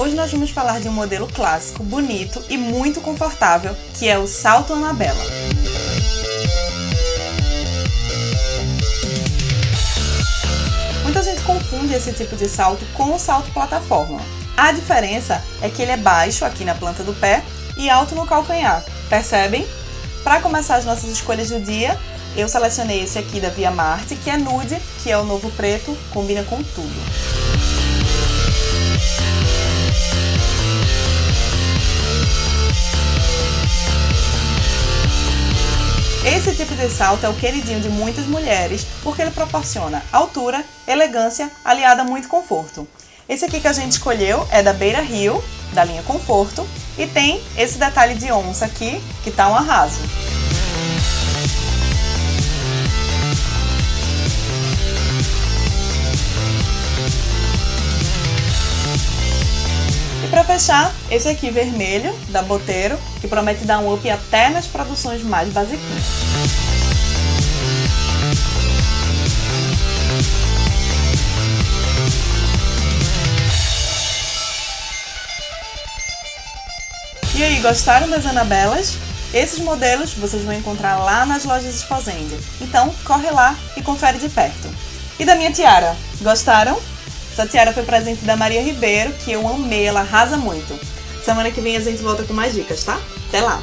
Hoje nós vamos falar de um modelo clássico, bonito e muito confortável, que é o Salto Anabela. Muita gente confunde esse tipo de salto com o salto plataforma. A diferença é que ele é baixo aqui na planta do pé e alto no calcanhar, percebem? Para começar as nossas escolhas do dia, eu selecionei esse aqui da Via Marte, que é nude, que é o novo preto, combina com tudo. Esse tipo de salto é o queridinho de muitas mulheres, porque ele proporciona altura, elegância, aliada a muito conforto. Esse aqui que a gente escolheu é da Beira Rio, da linha Conforto, e tem esse detalhe de onça aqui, que tá um arraso. Para fechar, esse aqui vermelho, da Bottero, que promete dar um up até nas produções mais basiquinhas. E aí, gostaram das Anabelas? Esses modelos vocês vão encontrar lá nas lojas Esposende, então corre lá e confere de perto. E da minha tiara, gostaram? Essa tiara foi presente da Maria Ribeiro, que eu amei, ela arrasa muito. Semana que vem a gente volta com mais dicas, tá? Até lá!